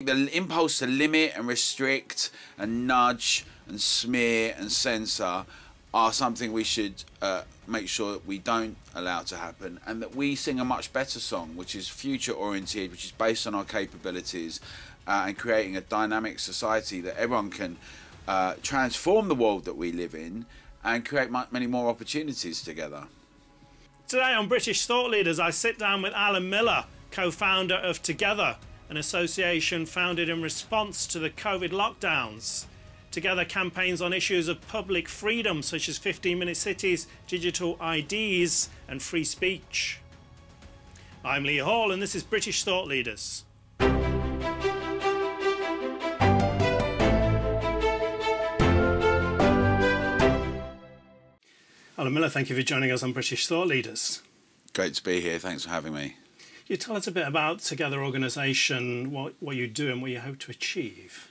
The impulse to limit and restrict and nudge and smear and censor are something we should make sure that we don't allow to happen, and that we sing a much better song, which is future-oriented, which is based on our capabilities and creating a dynamic society that everyone can transform the world that we live in and create many more opportunities together. Today on British Thought Leaders, I sit down with Alan Miller, co-founder of Together, an association founded in response to the COVID lockdowns. Together campaigns on issues of public freedom, such as 15-minute cities, digital IDs, and free speech. I'm Lee Hall, and this is British Thought Leaders. Alan Miller, thank you for joining us on British Thought Leaders. Great to be here. Thanks for having me. You tell us a bit about Together organisation, what you do and what you hope to achieve.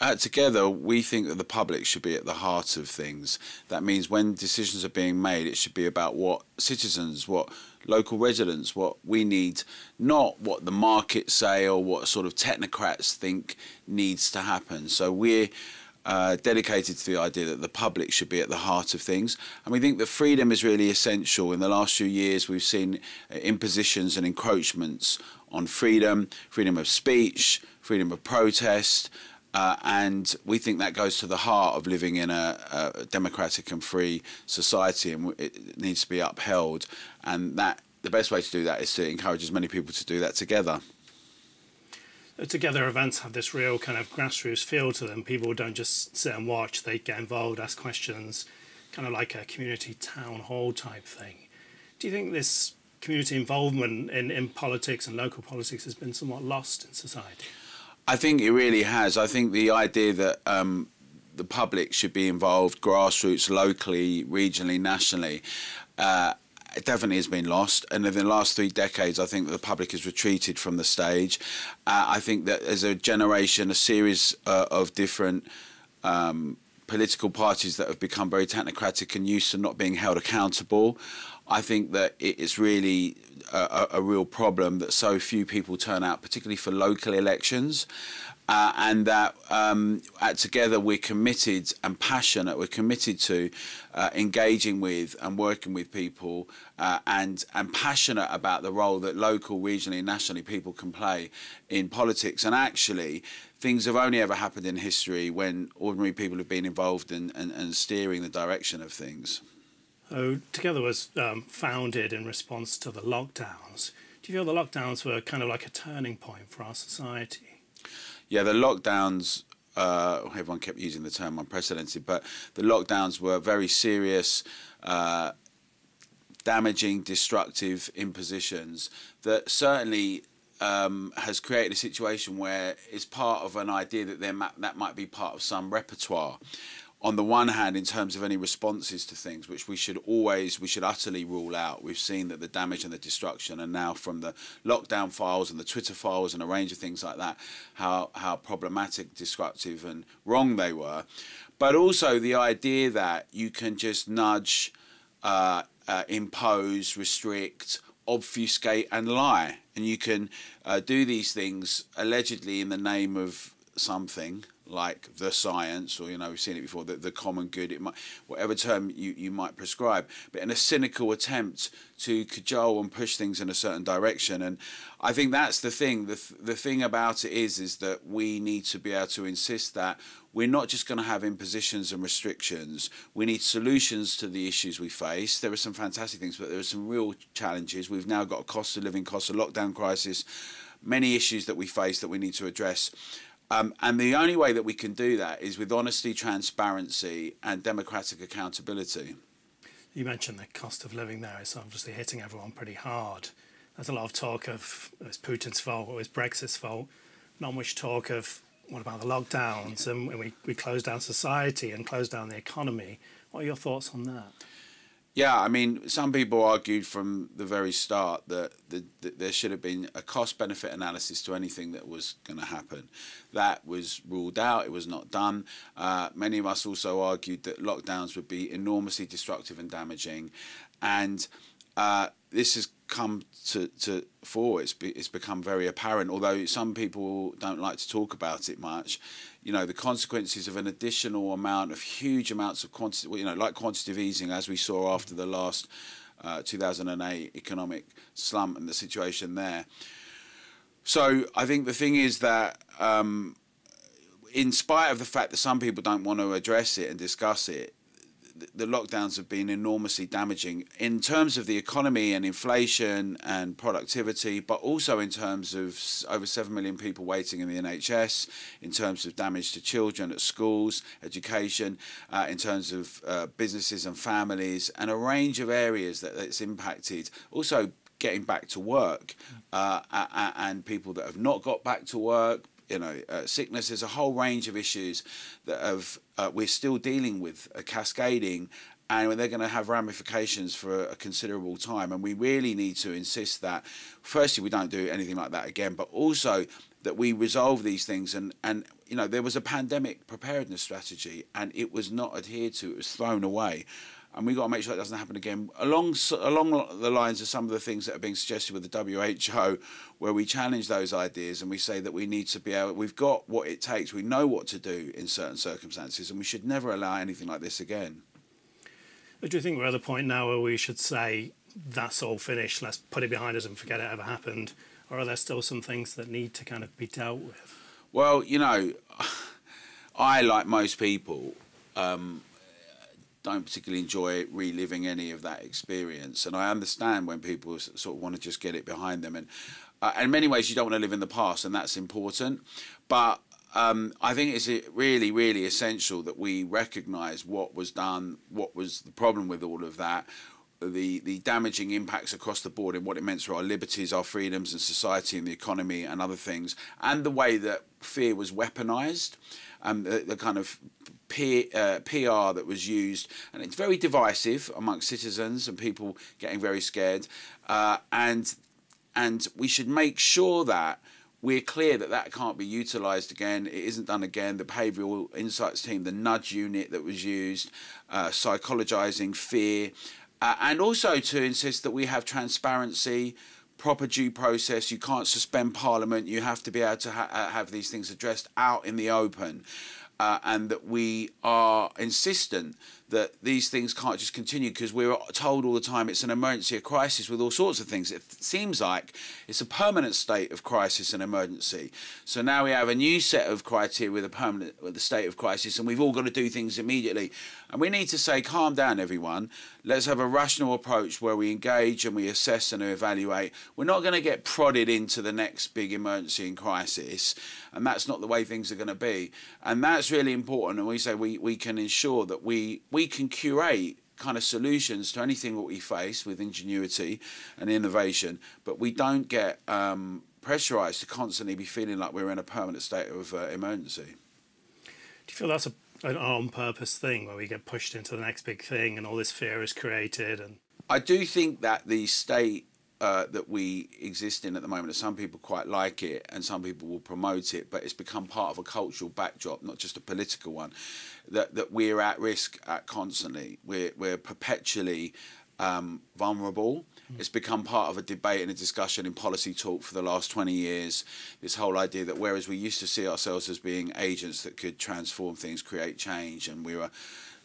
At Together, we think that the public should be at the heart of things. That means when decisions are being made, it should be about what citizens, what local residents, what we need, not what the market say or what sort of technocrats think needs to happen. So we're dedicated to the idea that the public should be at the heart of things. And we think that freedom is really essential. In the last few years, we've seen impositions and encroachments on freedom, freedom of speech, freedom of protest, and we think that goes to the heart of living in a democratic and free society, and it needs to be upheld. And that the best way to do that is to encourage as many people to do that together. Together events have this real kind of grassroots feel to them. People don't just sit and watch, they get involved, ask questions, kind of like a community town hall type thing. Do you think this community involvement in politics and local politics has been somewhat lost in society? I think it really has. I think the idea that the public should be involved, grassroots, locally, regionally, nationally, it definitely has been lost. And in the last 3 decades, I think that the public has retreated from the stage. I think that as a generation, a series of different political parties that have become very technocratic and used to not being held accountable. I think that it's really a real problem that so few people turn out, particularly for local elections, and that at Together we're committed and passionate. We're committed to engaging with and working with people and passionate about the role that local, regionally, and nationally people can play in politics. And actually, things have only ever happened in history when ordinary people have been involved and steering the direction of things. So Together was founded in response to the lockdowns. Do you feel the lockdowns were kind of like a turning point for our society? Yeah, the lockdowns, everyone kept using the term unprecedented, but the lockdowns were very serious, damaging, destructive impositions that certainly has created a situation where it's part of an idea that that might be part of some repertoire. On the one hand, in terms of any responses to things, which we should utterly rule out. We've seen that the damage and the destruction, and now from the lockdown files and the Twitter files and a range of things like that, how problematic, destructive and wrong they were. But also the idea that you can just nudge, impose, restrict, obfuscate and lie. And you can do these things allegedly in the name of something, like the science, or, you know, we've seen it before, the common good, it might, whatever term you might prescribe, but in a cynical attempt to cajole and push things in a certain direction. And I think that's the thing. The thing about it is that we need to be able to insist that we're not just going to have impositions and restrictions. We need solutions to the issues we face. There are some fantastic things, but there are some real challenges. We've now got a cost of living, cost of lockdown crisis, many issues that we face that we need to address. And the only way that we can do that is with honesty, transparency and democratic accountability. You mentioned the cost of living there. It's obviously hitting everyone pretty hard. There's a lot of talk of it's Putin's fault or it's Brexit's fault. Not much talk of what about the lockdowns and we closed down society and closed down the economy. What are your thoughts on that? Yeah, I mean, some people argued from the very start that there should have been a cost-benefit analysis to anything that was going to happen. That was ruled out. It was not done. Many of us also argued that lockdowns would be enormously destructive and damaging. And This has come to fore. It's become very apparent, although some people don't like to talk about it much. You know, the consequences of an additional amount of huge amounts of quantity, you know, like quantitative easing, as we saw after the last 2008 economic slump and the situation there. So I think the thing is that in spite of the fact that some people don't want to address it and discuss it, the lockdowns have been enormously damaging in terms of the economy and inflation and productivity, but also in terms of over 7 million people waiting in the NHS, in terms of damage to children at schools, education, in terms of businesses and families, and a range of areas that it's impacted. Also getting back to work and people that have not got back to work, you know, sickness. There's a whole range of issues that have, we're still dealing with, cascading, and they're going to have ramifications for a considerable time. And we really need to insist that, firstly, we don't do anything like that again, but also that we resolve these things. And you know, there was a pandemic preparedness strategy, and it was not adhered to. It was thrown away. And we've got to make sure that doesn't happen again, along the lines of some of the things that are being suggested with the WHO, where we challenge those ideas and we say that we need to be able, we've got what it takes, we know what to do in certain circumstances, and we should never allow anything like this again. But do you think we're at the point now where we should say, that's all finished, let's put it behind us and forget it ever happened? Or are there still some things that need to kind of be dealt with? Well, you know, I, like most people, don't particularly enjoy reliving any of that experience, and I understand when people sort of want to just get it behind them. And in many ways, you don't want to live in the past, and that's important. But I think it's really, really essential that we recognise what was done, what was the problem with all of that, the damaging impacts across the board, and what it meant for our liberties, our freedoms, and society, and the economy, and other things, and the way that fear was weaponised. The kind of PR that was used, and it's very divisive amongst citizens and people getting very scared. And we should make sure that we're clear that that can't be utilised again. It isn't done again. The behavioural insights team, the nudge unit that was used, psychologising fear, and also to insist that we have transparency, proper due process. You can't suspend Parliament. You have to be able to have these things addressed out in the open, and that we are insistent that these things can't just continue, because we're told all the time it's an emergency, a crisis with all sorts of things. It seems like it's a permanent state of crisis and emergency. So now we have a new set of criteria with a permanent with a state of crisis, and we've all got to do things immediately. And we need to say, calm down, everyone. Let's have a rational approach where we engage and we assess and evaluate. We're not going to get prodded into the next big emergency and crisis, and that's not the way things are going to be. And that's really important. And we say we can ensure that we can curate kind of solutions to anything that we face with ingenuity and innovation, but we don't get pressurised to constantly be feeling like we're in a permanent state of emergency. Do you feel that's an on-purpose thing, where we get pushed into the next big thing and all this fear is created? And I do think that the state that we exist in at the moment, some people quite like it and some people will promote it, but it's become part of a cultural backdrop, not just a political one, that we're at risk constantly. We're perpetually vulnerable. It's become part of a debate and a discussion in policy talk for the last 20 years, this whole idea that whereas we used to see ourselves as being agents that could transform things, create change, and we were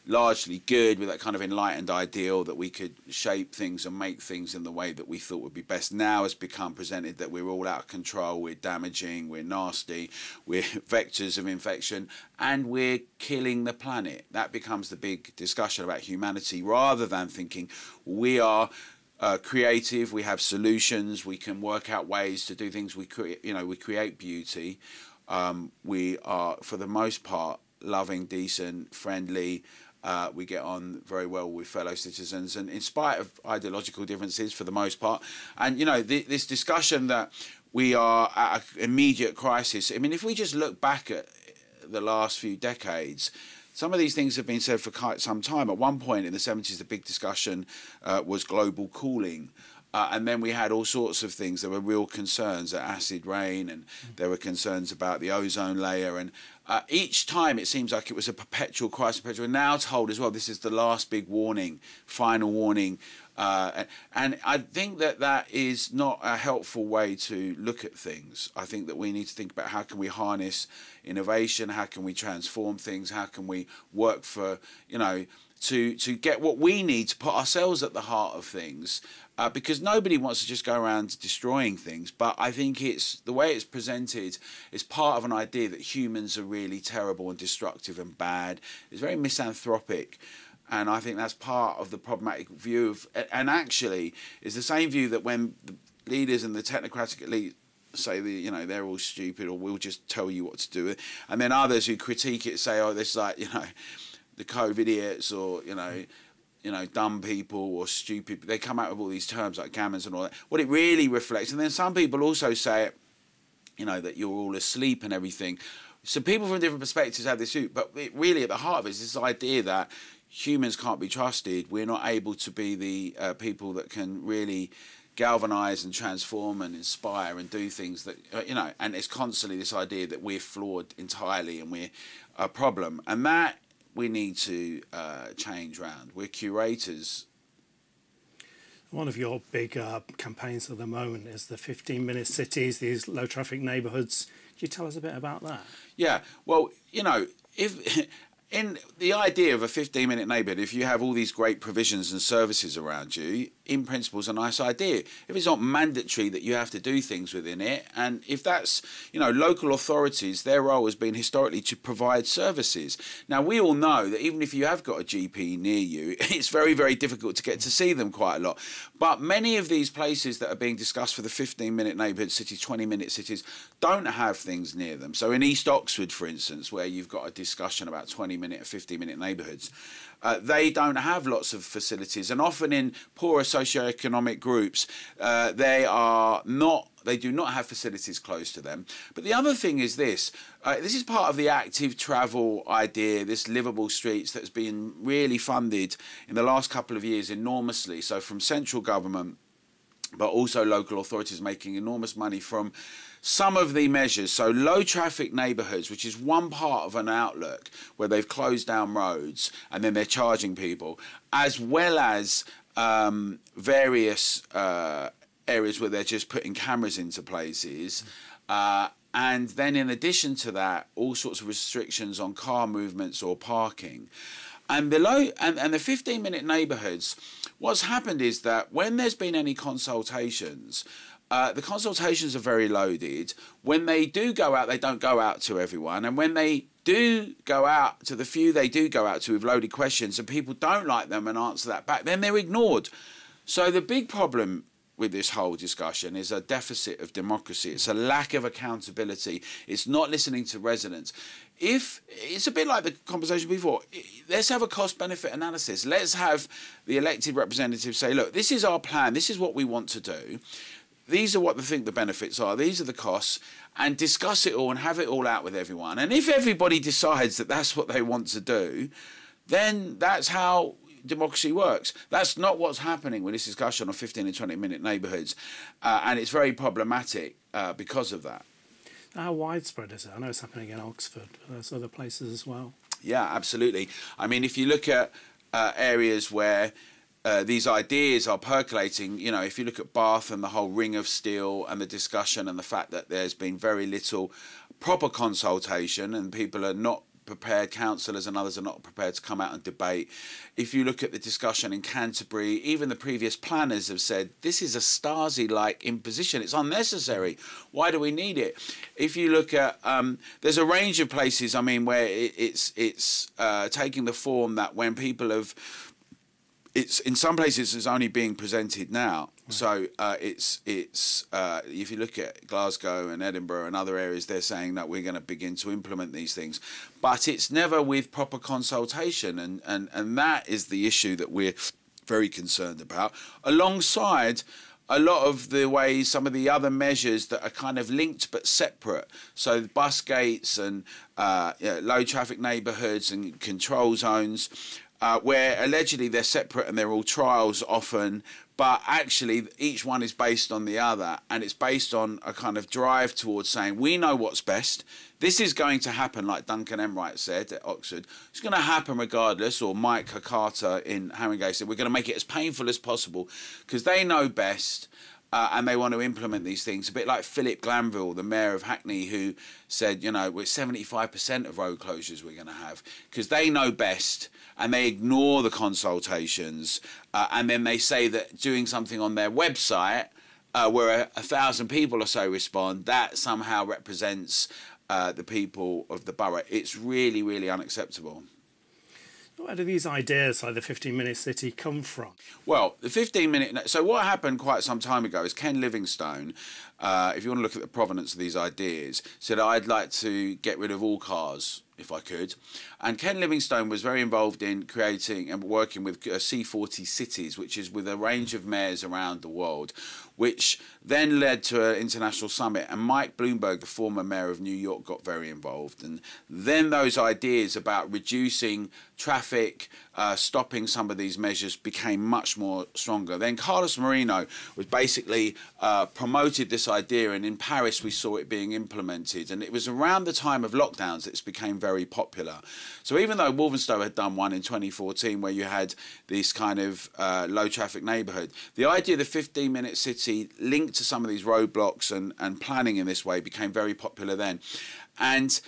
largely good with that kind of enlightened ideal that we could shape things and make things in the way that we thought would be best, now has become presented that we're all out of control, we're damaging, we're nasty, we're vectors of infection, and we're killing the planet. That becomes the big discussion about humanity, rather than thinking we are creative, we have solutions, we can work out ways to do things, we create beauty, we are, for the most part, loving, decent, friendly. We get on very well with fellow citizens, and in spite of ideological differences, for the most part. And, you know, this discussion that we are at an immediate crisis. I mean, if we just look back at the last few decades, some of these things have been said for quite some time. At one point in the 70s, the big discussion was global cooling. And then we had all sorts of things. There were real concerns at acid rain, and there were concerns about the ozone layer. And each time it seems like it was a perpetual crisis. We're now told as well, this is the last big warning, final warning. And I think that that is not a helpful way to look at things. I think that we need to think about how can we harness innovation, how can we transform things, how can we work for, you know, to get what we need to put ourselves at the heart of things. Because nobody wants to just go around destroying things, but I think it's the way it's presented is part of an idea that humans are really terrible and destructive and bad. It's very misanthropic, and I think that's part of the problematic view of, and actually is the same view that when the leaders and the technocratic elite say the, you know, they're all stupid, or we'll just tell you what to do, and then others who critique it say, oh, this is like, you know, the COVID idiots, or, you know, dumb people or stupid. They come out with all these terms like gammons and all that. What it really reflects, and then some people also say it, you know, that you're all asleep and everything. So people from different perspectives have this view, but it really at the heart of it is this idea that humans can't be trusted. We're not able to be the people that can really galvanise and transform and inspire and do things that, you know, and it's constantly this idea that we're flawed entirely and we're a problem. And that we need to change round. We're curators. One of your big campaigns at the moment is the 15-minute cities, these low-traffic neighbourhoods. Could you tell us a bit about that? Yeah, well, you know, if in the idea of a 15-minute neighbourhood, if you have all these great provisions and services around you, in principle, is a nice idea. If it's not mandatory that you have to do things within it, and if that's, you know, local authorities, their role has been historically to provide services. Now, we all know that even if you have got a GP near you, it's very, very difficult to get to see them quite a lot. But many of these places that are being discussed for the 15-minute neighbourhood cities, 20-minute cities, don't have things near them. So in East Oxford, for instance, where you've got a discussion about 20-minute or 15-minute neighbourhoods, they don't have lots of facilities, and often in poorer socioeconomic groups, they do not have facilities close to them. But the other thing is this, this is part of the active travel idea, this livable streets that's been really funded in the last couple of years enormously, so from central government, but also local authorities making enormous money from some of the measures. So low traffic neighbourhoods, which is one part of an outlook where they've closed down roads and then they're charging people, as well as various areas where they're just putting cameras into places. And then in addition to that, all sorts of restrictions on car movements or parking. And the 15-minute neighbourhoods, what's happened is that when there's been any consultations, the consultations are very loaded. When they do go out, they don't go out to everyone. And when they do go out to the few they do go out to with loaded questions and people don't like them and answer that back, then they're ignored. So the big problem with this whole discussion is a deficit of democracy. It's a lack of accountability. It's not listening to residents. If it's a bit like the conversation before, let's have a cost-benefit analysis. Let's have the elected representatives say, look, this is our plan. This is what we want to do. These are what they think the benefits are. These are the costs. And discuss it all and have it all out with everyone. And if everybody decides that that's what they want to do, then that's how democracy works. That's not what's happening with this discussion on 15 and 20-minute neighbourhoods. And it's very problematic because of that. How widespread is it? I know it's happening in Oxford, but there's other places as well. Yeah, absolutely. I mean, if you look at areas where these ideas are percolating, you know, if you look at Bath and the whole Ring of Steel and the discussion and the fact that there's been very little proper consultation and people are not prepared, councillors and others are not prepared to come out and debate. If you look at the discussion in Canterbury, even the previous planners have said this is a Stasi-like imposition. It's unnecessary. Why do we need it? If you look at, there's a range of places, I mean, where it's taking the form that when people have, it's in some places it's only being presented now. Right. So it's if you look at Glasgow and Edinburgh and other areas, they're saying that we're going to begin to implement these things, but it's never with proper consultation, and that is the issue that we're very concerned about, alongside a lot of the ways some of the other measures that are kind of linked but separate. So bus gates and you know, low traffic neighbourhoods and control zones, where allegedly they're separate and they're all trials often, But actually, each one is based on the other, and it's based on a kind of drive towards saying, we know what's best. This is going to happen, like Duncan Enright said at Oxford. It's going to happen regardless, or Mike Hakata in Haringey said, we're going to make it as painful as possible because they know best and they want to implement these things. A bit like Philip Glanville, the mayor of Hackney, who said, you know, we're 75% of road closures we're going to have because they know best. And they ignore the consultations, and then they say that doing something on their website where 1,000 people or so respond, that somehow represents the people of the borough. It's really, really unacceptable. Where do these ideas like the 15-minute city come from? Well, the 15-minute... So what happened quite some time ago is Ken Livingstone, if you want to look at the provenance of these ideas, said, I'd like to get rid of all cars if I could. And Ken Livingstone was very involved in creating and working with C40 Cities, which is with a range of mayors around the world, which then led to an international summit. And Mike Bloomberg, the former mayor of New York, got very involved. And then those ideas about reducing traffic, stopping some of these measures became much more stronger. Then Carlos Moreno was basically promoted this idea, and in Paris we saw it being implemented. And it was around the time of lockdowns that it became very popular. So even though Walthamstow had done one in 2014 where you had this kind of low traffic neighbourhood, the idea of the 15-minute city linked to some of these roadblocks and planning in this way became very popular then. And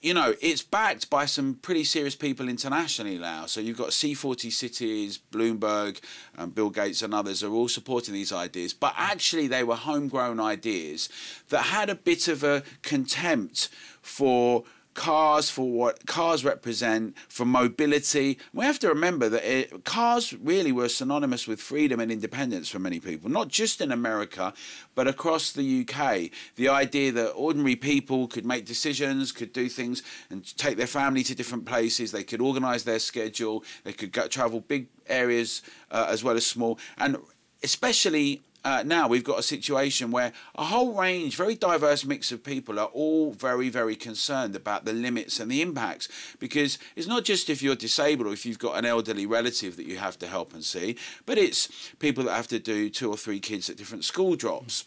you know, it's backed by some pretty serious people internationally now. So you've got C40 Cities, Bloomberg, and Bill Gates and others are all supporting these ideas. But actually, they were homegrown ideas that had a bit of a contempt for cars, for what cars represent, for mobility. We have to remember that cars really were synonymous with freedom and independence for many people, not just in America, but across the UK. The idea that ordinary people could make decisions, could do things and take their family to different places, they could organise their schedule, they could go, travel big areas as well as small. And especially now we've got a situation where a whole range, very diverse mix of people are all very, very concerned about the limits and the impacts, because it's not just if you're disabled or if you've got an elderly relative that you have to help and see, but it's people that have to do 2 or 3 kids at different school drops.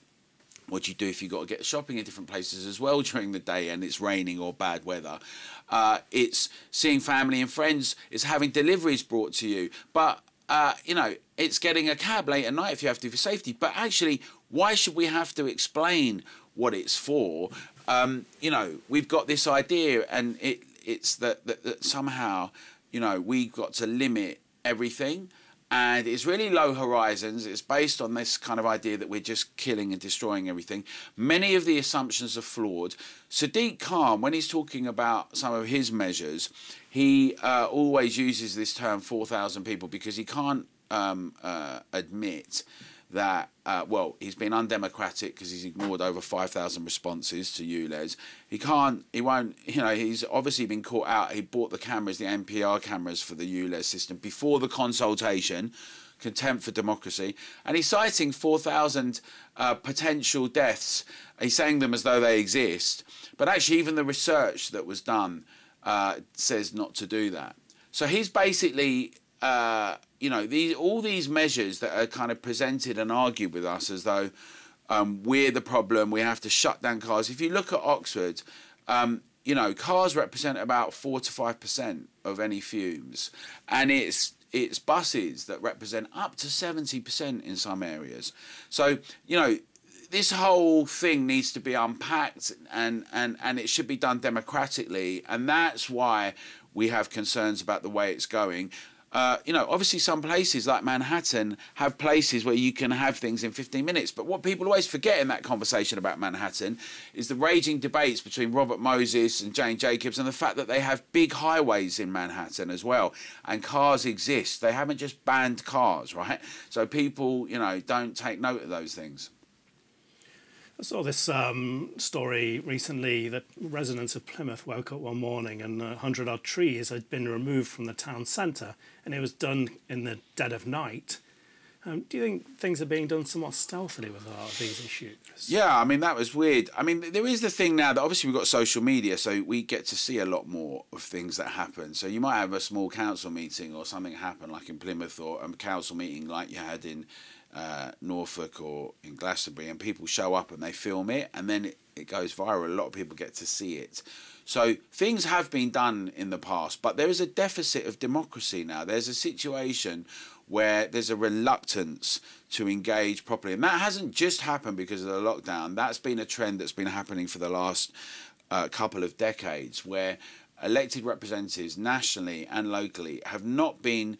What do you do if you've got to get shopping in different places as well during the day and it's raining or bad weather? It's seeing family and friends. It's having deliveries brought to you. But you know, it's getting a cab late at night if you have to for safety. But actually, why should we have to explain what it's for? You know, we've got this idea, and it's that somehow, you know, we've got to limit everything. And it's really low horizons. It's based on this kind of idea that we're just killing and destroying everything. Many of the assumptions are flawed. Sadiq Khan, when he's talking about some of his measures, he always uses this term 4,000 people because he can't admit that, well, he's been undemocratic because he's ignored over 5,000 responses to ULEZ. He won't, you know, he's obviously been caught out. He bought the cameras, the NPR cameras for the ULEZ system before the consultation, contempt for democracy. And he's citing 4,000 potential deaths. He's saying them as though they exist. But actually, even the research that was done says not to do that. So he's basically... you know, all these measures that are kind of presented and argued with us as though we're the problem, we have to shut down cars. If you look at Oxford, you know, cars represent about 4 to 5% of any fumes, and it's buses that represent up to 70% in some areas. So, you know, this whole thing needs to be unpacked, and it should be done democratically, and that's why we have concerns about the way it's going. You know, obviously some places like Manhattan have places where you can have things in 15 minutes. But what people always forget in that conversation about Manhattan is the raging debates between Robert Moses and Jane Jacobs and the fact that they have big highways in Manhattan as well. And cars exist. They haven't just banned cars, right? So people, you know, don't take note of those things. I saw this story recently that residents of Plymouth woke up one morning and 100-odd trees had been removed from the town centre, and it was done in the dead of night. Do you think things are being done somewhat stealthily with a lot of these issues? Yeah, I mean, that was weird. I mean, there is the thing now that obviously we've got social media, so we get to see a lot more of things that happen. So you might have a small council meeting or something happen like in Plymouth, or a council meeting like you had in Norfolk or in Glastonbury, and people show up and they film it, and then it goes viral. A lot of people get to see it. So things have been done in the past, but there is a deficit of democracy now. There's a situation where there's a reluctance to engage properly. And that hasn't just happened because of the lockdown. That's been a trend that's been happening for the last couple of decades, where elected representatives nationally and locally have not been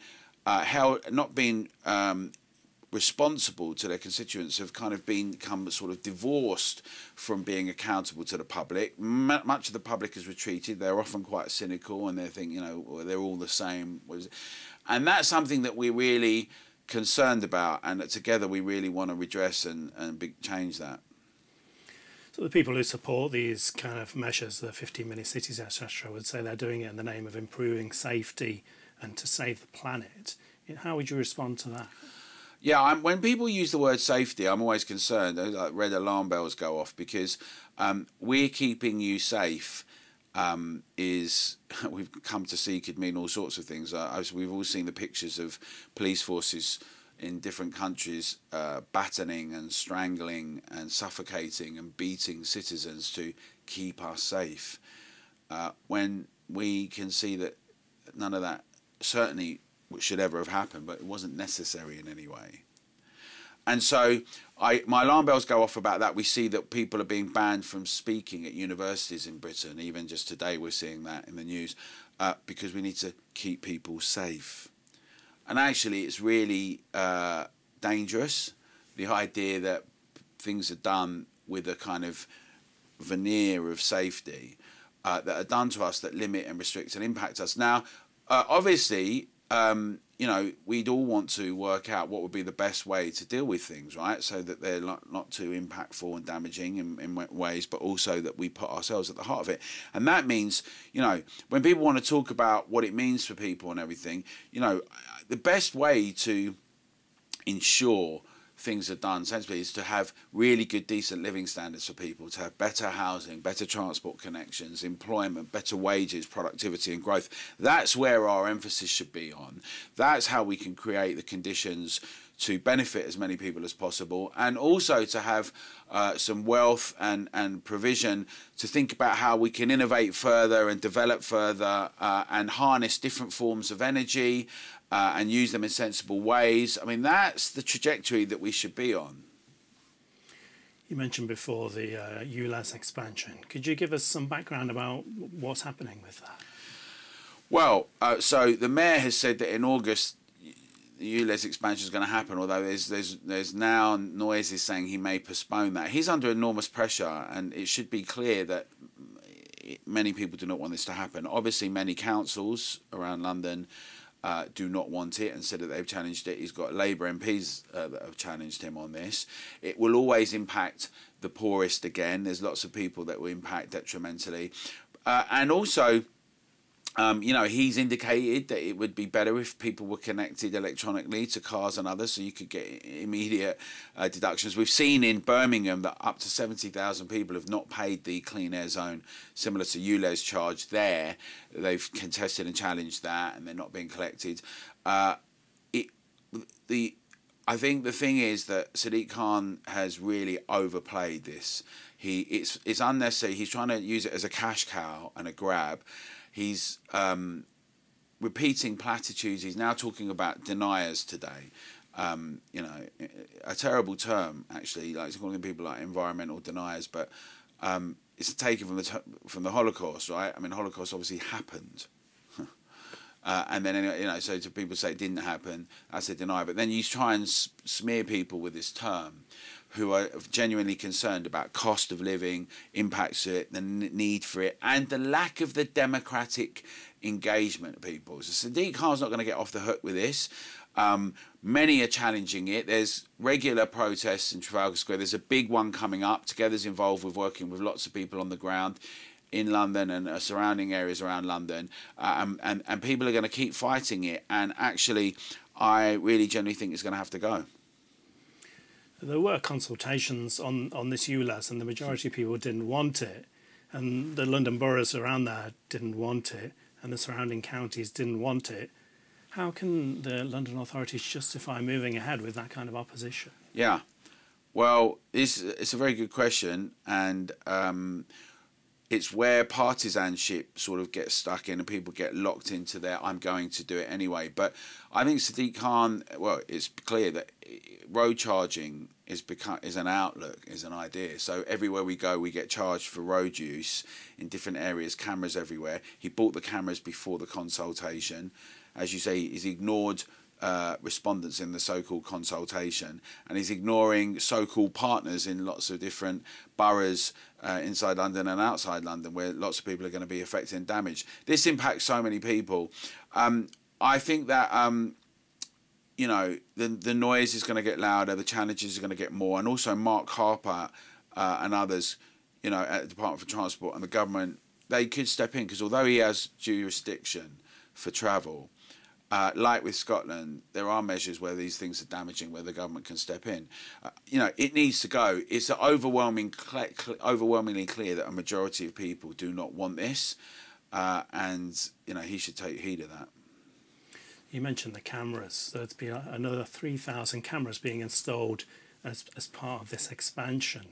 responsible to their constituents, have kind of become sort of divorced from being accountable to the public. Much of the public is retreated. They're often quite cynical, and they think, you know, they're all the same. And that's something that we're really concerned about, and that together we really want to redress and change that. So the people who support these kind of measures, the 15-minute cities, etc., would say they're doing it in the name of improving safety and to save the planet. How would you respond to that? Yeah, when people use the word safety, I'm always concerned. Like red alarm bells go off, because we're keeping you safe. We've come to see could mean all sorts of things. We've all seen the pictures of police forces in different countries battening and strangling and suffocating and beating citizens to keep us safe. When we can see that none of that certainly should ever have happened, but it wasn't necessary in any way. And so my alarm bells go off about that. We see that people are being banned from speaking at universities in Britain. Even just today we're seeing that in the news, because we need to keep people safe. And actually it's really dangerous, the idea that things are done with a kind of veneer of safety that are done to us, that limit and restrict and impact us. Now, obviously, you know, we'd all want to work out what would be the best way to deal with things, right, so that they're not too impactful and damaging in ways, but also that we put ourselves at the heart of it. And that means, you know, when people want to talk about what it means for people and everything, you know, the best way to ensure things are done sensibly is to have really good, decent living standards for people, to have better housing, better transport connections, employment, better wages, productivity and growth. That's where our emphasis should be on. That's how we can create the conditions to benefit as many people as possible, and also to have some wealth and provision to think about how we can innovate further and develop further and harness different forms of energy and use them in sensible ways. I mean, that's the trajectory that we should be on. You mentioned before the ULEZ expansion. Could you give us some background about what's happening with that? Well, so the mayor has said that in August, the ULEZ expansion is going to happen, although there's now noises saying he may postpone that. He's under enormous pressure, and it should be clear that many people do not want this to happen. Obviously, many councils around London do not want it and said that they've challenged it. He's got Labour MPs that have challenged him on this. It will always impact the poorest again. There's lots of people that will impact detrimentally. And also, you know, he's indicated that it would be better if people were connected electronically to cars and others, so you could get immediate deductions. We've seen in Birmingham that up to 70,000 people have not paid the Clean Air Zone, similar to ULEZ charge there. They've contested and challenged that, and they're not being collected. I think the thing is that Sadiq Khan has really overplayed this. It's unnecessary. He's trying to use it as a cash cow and a grab. He's repeating platitudes. He's now talking about deniers today. You know, a terrible term, actually. Like, he's calling people like environmental deniers, but it's taken from the Holocaust, right? I mean, Holocaust obviously happened. And then, you know, so to people say it didn't happen, that's a denier. But then you try and smear people with this term who are genuinely concerned about cost of living, impacts to it, the need for it, and the lack of the democratic engagement of people. So Sadiq Khan's not going to get off the hook with this. Many are challenging it. There's regular protests in Trafalgar Square. There's a big one coming up. Together's involved with working with lots of people on the ground in London and surrounding areas around London. And people are going to keep fighting it. And actually, I really genuinely think is going to have to go. There were consultations on this ULEZ, and the majority of people didn't want it. And the London boroughs around there didn't want it, and the surrounding counties didn't want it. How can the London authorities justify moving ahead with that kind of opposition? Yeah, well, it's a very good question, and it's where partisanship sort of gets stuck in and people get locked into their, I'm going to do it anyway. But I think Sadiq Khan, well, it's clear that road charging is an outlook, is an idea. So everywhere we go, we get charged for road use in different areas, cameras everywhere. He bought the cameras before the consultation. As you say, he's ignored respondents in the so-called consultation, and he's ignoring so-called partners in lots of different boroughs inside London and outside London, where lots of people are going to be affected and damaged. This impacts so many people. I think that you know, the noise is going to get louder, the challenges are going to get more, and also Mark Harper and others, you know, at the Department for Transport and the government, they could step in, because although he has jurisdiction for travel, like with Scotland, there are measures where these things are damaging, where the government can step in. You know, it needs to go. It's overwhelmingly clear that a majority of people do not want this, and you know, he should take heed of that. You mentioned the cameras. There's been another 3,000 cameras being installed as part of this expansion,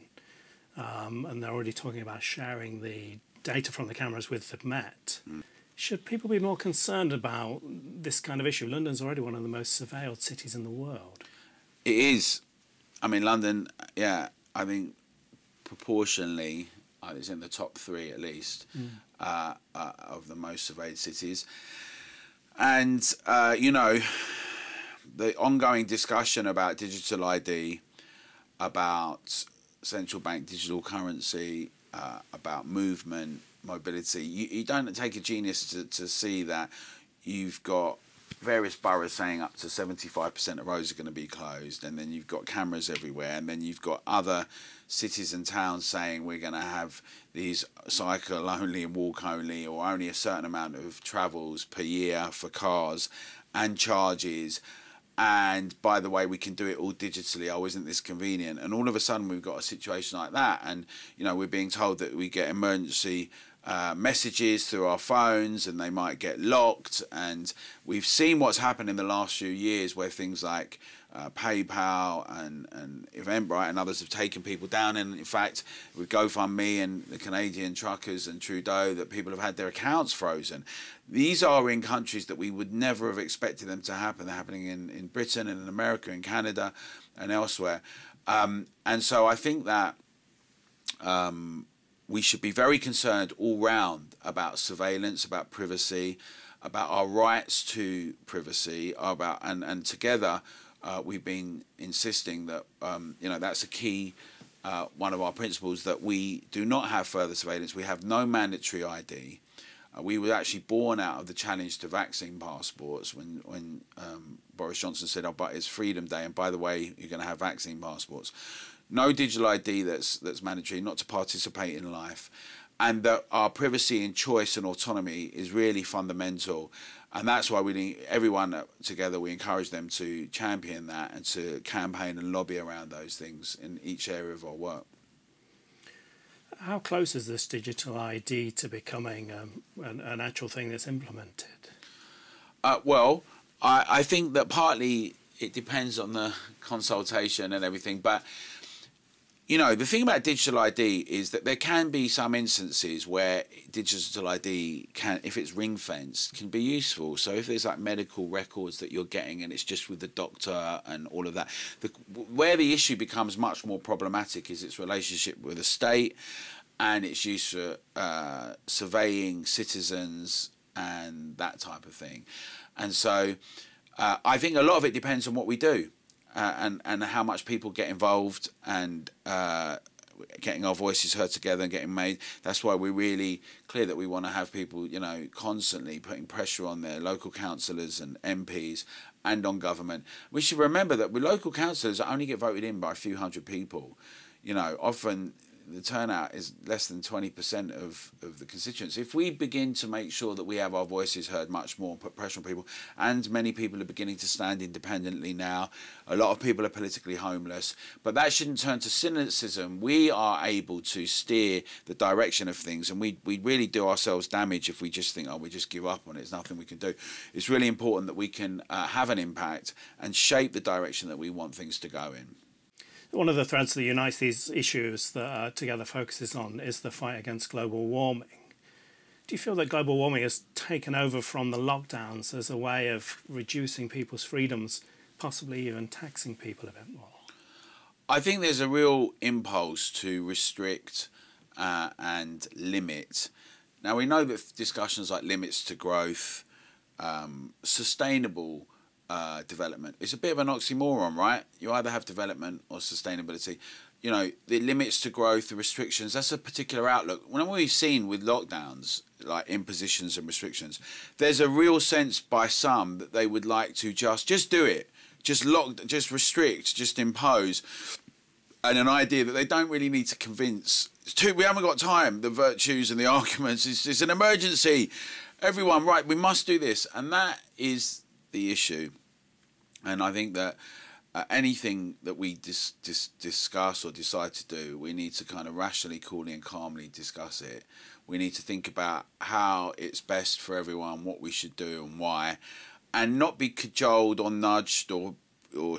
and they're already talking about sharing the data from the cameras with the Met. Mm. Should people be more concerned about this kind of issue? London's already one of the most surveilled cities in the world. It is. I mean, London, yeah, I think proportionally, it's in the top three at least, of the most surveilled cities. And, you know, the ongoing discussion about digital ID, about central bank digital currency, about movement, mobility. You don't take a genius to see that you've got various boroughs saying up to 75% of roads are going to be closed, and then you've got cameras everywhere, and then you've got other cities and towns saying we're going to have these cycle only and walk only, or only a certain amount of travels per year for cars and charges, and by the way, we can do it all digitally. Oh, isn't this convenient? And all of a sudden we've got a situation like that, and you know, we're being told that we get emergency messages through our phones, and they might get locked. And we've seen what's happened in the last few years, where things like PayPal and Eventbrite and others have taken people down. And in fact, with GoFundMe and the Canadian truckers and Trudeau, that people have had their accounts frozen. These are in countries that we would never have expected them to happen. They're happening in Britain and in America and Canada and elsewhere. And so I think that we should be very concerned all round about surveillance, about privacy, about our rights to privacy, about and together we've been insisting that you know, that's a key one of our principles, that we do not have further surveillance. We have no mandatory ID. We were actually born out of the challenge to vaccine passports when Boris Johnson said, "Oh, but it's Freedom Day, and by the way, you're going to have vaccine passports." No digital ID that's mandatory, not to participate in life, and that our privacy and choice and autonomy is really fundamental. And that's why we need everyone together. We encourage them to champion that and to campaign and lobby around those things in each area of our work. How close is this digital ID to becoming an actual thing that's implemented? Well, I think that partly it depends on the consultation and everything, but you know, the thing about digital ID is that there can be some instances where digital ID can, if it's ring-fenced, can be useful. So if there's like medical records that you're getting and it's just with the doctor and all of that, where the issue becomes much more problematic is its relationship with the state and its use for surveilling citizens and that type of thing. And so I think a lot of it depends on what we do. And how much people get involved and getting our voices heard together and getting made. That's why we're really clear that we want to have people, you know, constantly putting pressure on their local councillors and MPs and on government. We should remember that with local councillors, I only get voted in by a few hundred people. You know, often the turnout is less than 20% of the constituents. If we begin to make sure that we have our voices heard much more, put pressure on people, and many people are beginning to stand independently now, a lot of people are politically homeless, but that shouldn't turn to cynicism. We are able to steer the direction of things, and we really do ourselves damage if we just think, oh, we just give up on it, there's nothing we can do. It's really important that we can have an impact and shape the direction that we want things to go in. One of the threads that unites these issues that Together focuses on is the fight against global warming. Do you feel that global warming has taken over from the lockdowns as a way of reducing people's freedoms, possibly even taxing people a bit more? I think there's a real impulse to restrict and limit. Now, we know that discussions like limits to growth, sustainable development. It's a bit of an oxymoron, right? You either have development or sustainability. You know, the limits to growth, the restrictions, that's a particular outlook. When we've seen with lockdowns, like impositions and restrictions, there's a real sense by some that they would like to just do it, just lock, just restrict, just impose, and an idea that they don't really need to convince. We haven't got time, the virtues and the arguments. It's an emergency. Everyone, right, we must do this. And that is the issue. And I think that anything that we discuss or decide to do, we need to kind of rationally, coolly and calmly discuss it. We need to think about how it's best for everyone, what we should do and why, and not be cajoled or nudged or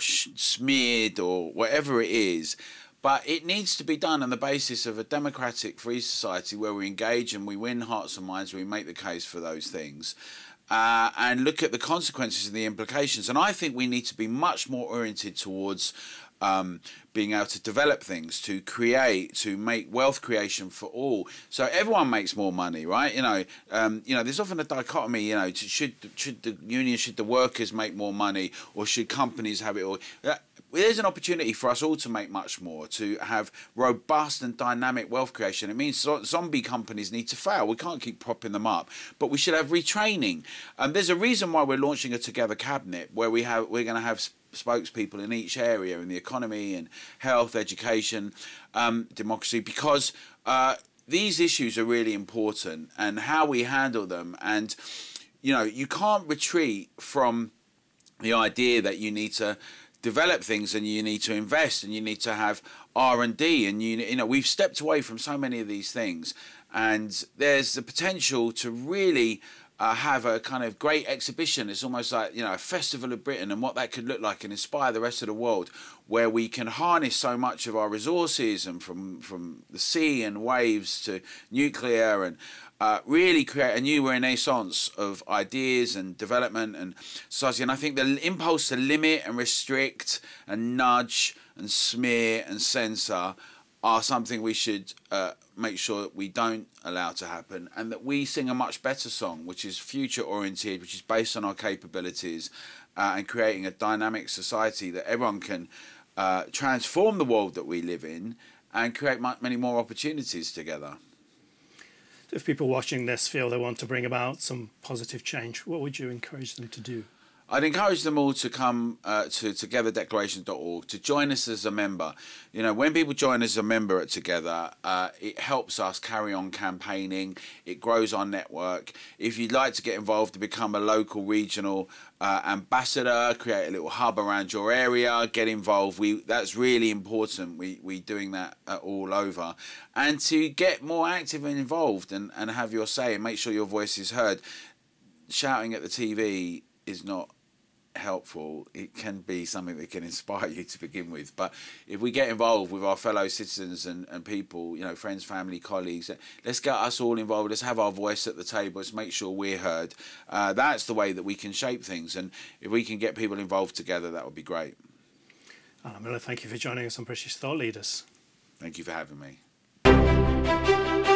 smeared or whatever it is. But it needs to be done on the basis of a democratic, free society where we engage and we win hearts and minds, we make the case for those things. And look at the consequences and the implications. And I think we need to be much more oriented towards being able to develop things, to create, to make wealth creation for all. So everyone makes more money, right? You know, there's often a dichotomy, you know, should the union, should the workers make more money, or should companies have it all? There's an opportunity for us all to make much more, to have robust and dynamic wealth creation. It means zombie companies need to fail. We can't keep propping them up, but we should have retraining. And there's a reason why we're launching a Together Cabinet where we're going to have spokespeople in each area, in the economy and health, education, democracy, because these issues are really important, and how we handle them. And, you know, you can't retreat from the idea that you need to develop things and you need to invest and you need to have R&D and, you know, we've stepped away from so many of these things, and there's the potential to really have a kind of great exhibition. It's almost like, you know, a festival of Britain and what that could look like and inspire the rest of the world, where we can harness so much of our resources, and from the sea and waves to nuclear, and really create a new renaissance of ideas and development and society. And I think the impulse to limit and restrict and nudge and smear and censor are something we should make sure that we don't allow to happen, and that we sing a much better song, which is future-oriented, which is based on our capabilities, and creating a dynamic society that everyone can transform the world that we live in and create many more opportunities together. If people watching this feel they want to bring about some positive change, what would you encourage them to do? I'd encourage them all to come to togetherdeclaration.org, to join us as a member. You know, when people join as a member at Together, it helps us carry on campaigning. It grows our network. If you'd like to get involved, to become a local, regional ambassador, create a little hub around your area, get involved. That's really important. We're doing that all over. And to get more active and involved and have your say and make sure your voice is heard. Shouting at the TV is not helpful. It can be something that can inspire you to begin with, but if we get involved with our fellow citizens and people, you know, friends, family, colleagues, let's get us all involved, let's have our voice at the table, let's make sure we're heard. That's the way that we can shape things, and if we can get people involved together, that would be great. Alan Miller, thank you for joining us on British Thought Leaders. Thank you for having me.